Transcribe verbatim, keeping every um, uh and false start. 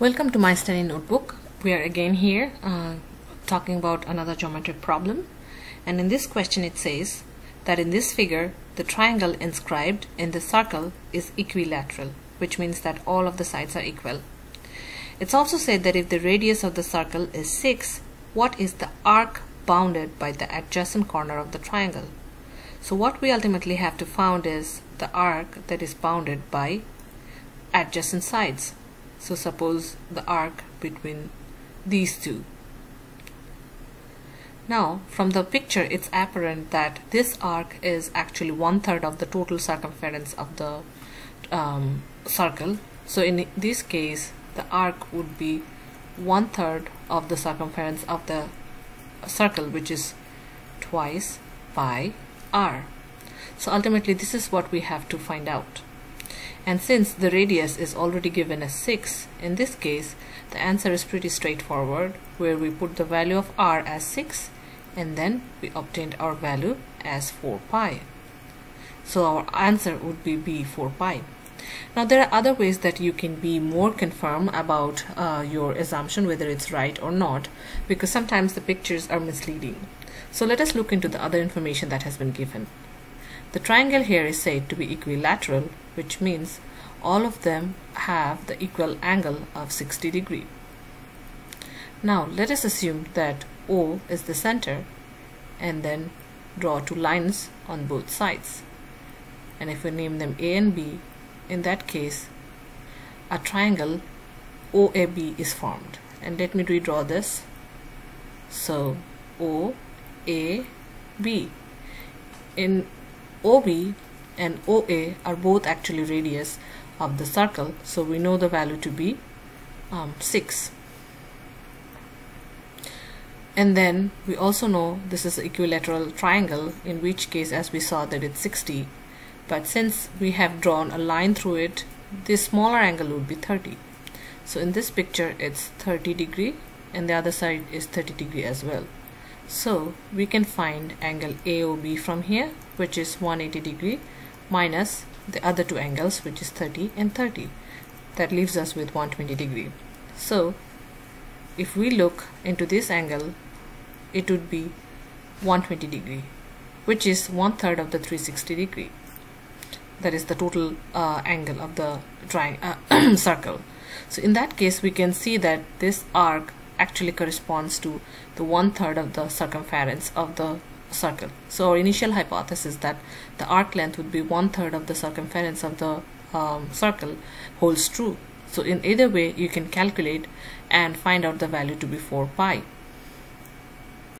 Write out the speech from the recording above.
Welcome to my study notebook. We are again here uh, talking about another geometric problem, and in this question it says that in this figure the triangle inscribed in the circle is equilateral, which means that all of the sides are equal. It's also said that if the radius of the circle is six, what is the arc bounded by the adjacent corner of the triangle? So what we ultimately have to find is the arc that is bounded by adjacent sides. So suppose the arc between these two. Now from the picture it's apparent that this arc is actually one third of the total circumference of the um, circle. So in this case the arc would be one third of the circumference of the circle, which is twice pi r. So ultimately this is what we have to find out. And since the radius is already given as six, in this case the answer is pretty straightforward, where we put the value of r as six and then we obtained our value as four pi. So our answer would be B, four pi. Now there are other ways that you can be more confirm about uh, your assumption, whether it's right or not, because sometimes the pictures are misleading. So let us look into the other information that has been given. The triangle here is said to be equilateral, which means all of them have the equal angle of sixty degrees. Now let us assume that O is the center and then draw two lines on both sides. And if we name them A and B, in that case a triangle O A B is formed. And let me redraw this. So O A B. In O B and O A are both actually radius of the circle, so we know the value to be um, six. And then we also know this is an equilateral triangle, in which case, as we saw, that it's sixty, but since we have drawn a line through it, this smaller angle would be thirty. So in this picture it's thirty degree and the other side is thirty degree as well. So we can find angle A O B from here, which is one hundred eighty degree minus the other two angles, which is thirty and thirty. That leaves us with one hundred twenty degree. So if we look into this angle, it would be one hundred twenty degree, which is one third of the three hundred sixty degree. That is the total uh, angle of the triangle uh, circle. So in that case we can see that this arc actually corresponds to the one third of the circumference of the circle. So our initial hypothesis that the arc length would be one third of the circumference of the um, circle holds true. So in either way you can calculate and find out the value to be four pi.